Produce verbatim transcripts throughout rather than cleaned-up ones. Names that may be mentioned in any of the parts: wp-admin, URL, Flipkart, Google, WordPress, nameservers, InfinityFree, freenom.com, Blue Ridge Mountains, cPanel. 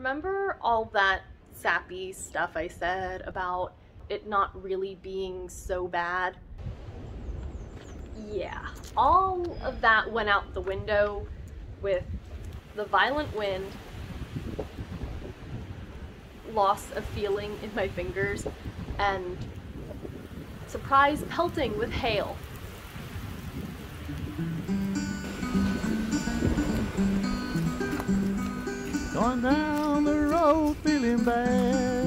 remember all that sappy stuff I said about it not really being so bad? Yeah, all of that went out the window with the violent wind, loss of feeling in my fingers, and surprise pelting with hail. Going down the road feeling bad.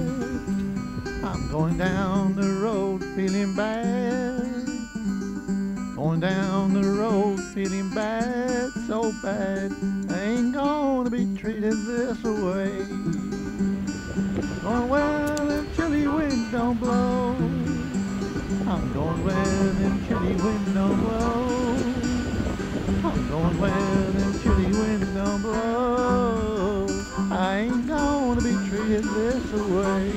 I'm going down the road feeling bad. Going down the road feeling bad, so bad. I ain't gonna be treated this way. Going where the chilly wind don't blow. I'm going where the chilly wind don't blow. I'm going where the chilly wind don't blow. I ain't gonna be treated this way.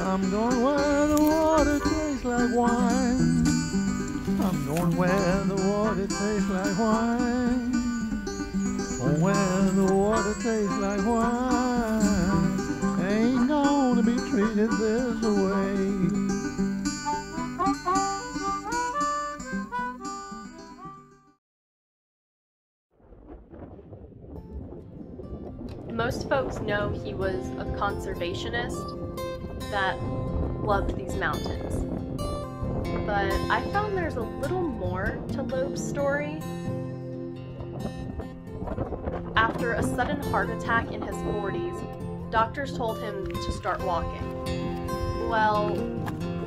I'm going where the water tastes like wine. I'm going where the water tastes like wine. Going where the water tastes like wine. Ain't gonna be treated this way. Most folks know he was a conservationist that loved these mountains, but I found there's a little more to Loeb's story. After a sudden heart attack in his forties, doctors told him to start walking. Well,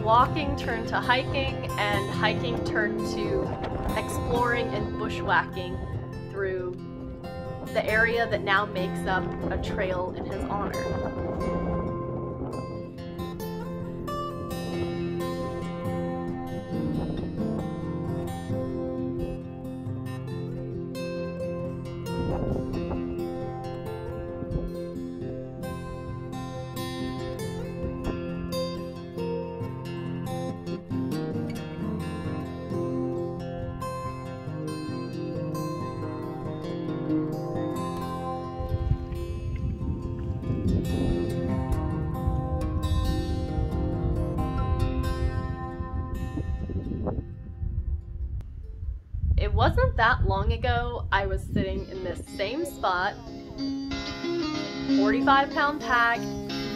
walking turned to hiking, and hiking turned to exploring and bushwhacking through the area that now makes up a trail in his honor. It wasn't that long ago I was sitting in this same spot, forty-five pound pack,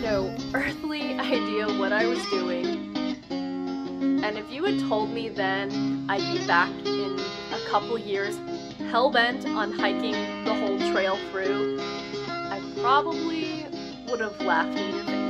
no earthly idea what I was doing, and if you had told me then I'd be back in a couple years hell-bent on hiking the whole trail through, I probably would have laughed in your face.